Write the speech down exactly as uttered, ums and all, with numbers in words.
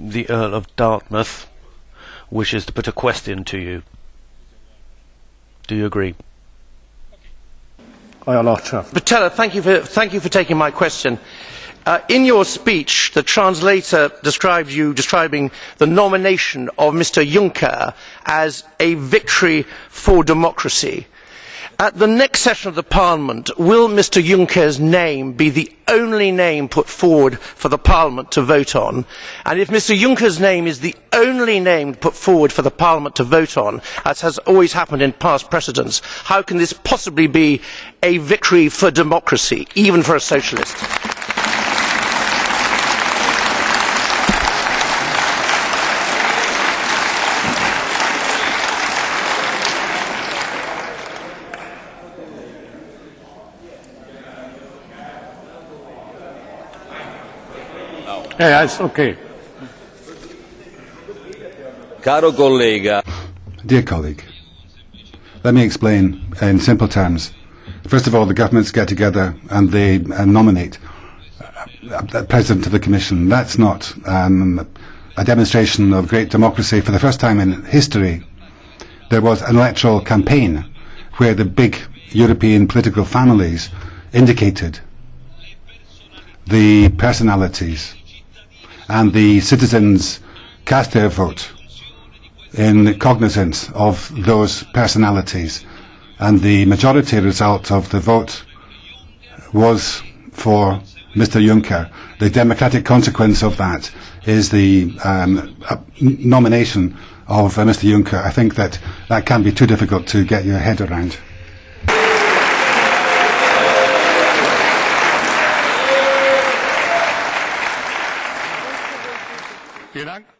the Earl of Dartmouth wishes to put a question to you. Do you agree? Pittella, thank you for, thank you for taking my question. Uh, in your speech, the translator described you describing the nomination of Mister Juncker as a victory for democracy. At the next session of the Parliament, will Mister Juncker's name be the only name put forward for the Parliament to vote on? And if Mister Juncker's name is the only name put forward for the Parliament to vote on, as has always happened in past precedents, how can this possibly be a victory for democracy, even for a socialist? Yeah, it's okay. Caro collega. Dear colleague, let me explain in simple terms. First of all, the governments get together and they uh, nominate a president of the Commission. That's not um, a demonstration of great democracy. For the first time in history, there was an electoral campaign where the big European political families indicated the personalities, and the citizens cast their vote in cognizance of those personalities, and the majority result of the vote was for Mister Juncker. The democratic consequence of that is the um, uh, nomination of uh, Mister Juncker. I think that that can be too difficult to get your head around. Vielen Dank.